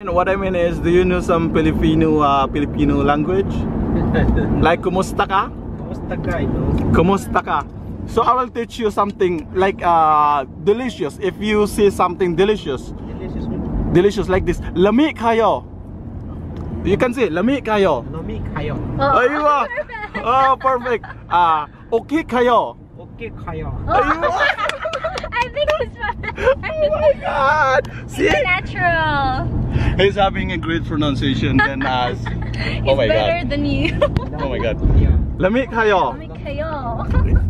And what I mean is, do you know some Filipino language? Like kumusta ka? Kumusta ka ito? Kumusta ka? So I will teach you something like delicious. If you see something delicious, delicious like this. Lamig kayo. You can say lamig kayo. Lamig kayo. Aywa. Oh, perfect. Okay kayo. Okay kayo. Aywa. I think it's fine. Oh my God. See? It's natural. He's having a great pronunciation than us. Oh my better God. Than you. Oh my God. Lamig kayo. Lamig kayo.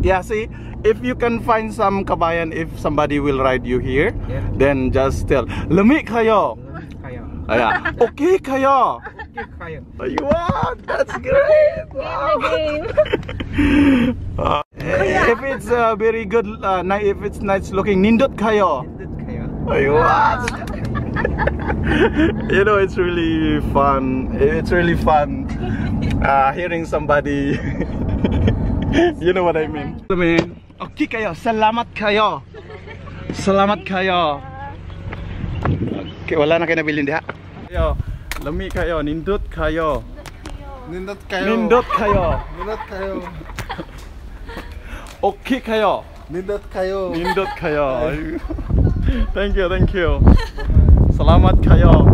Yeah, see? If you can find some kabayan, if somebody will ride you here, yeah. Then just tell lamig kayo. Kayo. Yeah. Okay kayo. Okay kayo. Wow, that's great. Wow. If it's very good, if it's nice looking, nindot kayo. Wow. You know, it's really fun. It's really fun hearing somebody. You know what I mean. I mean. Okay kayo, salamat kayo. Salamat kayo. Okay, wala na kayo nabilin diha. Kayo, lamig kayo, nindot kayo. Nindot kayo. Nindot kayo. Nindot kayo. Okay kayo. Nindot kayo. Nindot kayo. Thank you, thank you. Salamat kayo.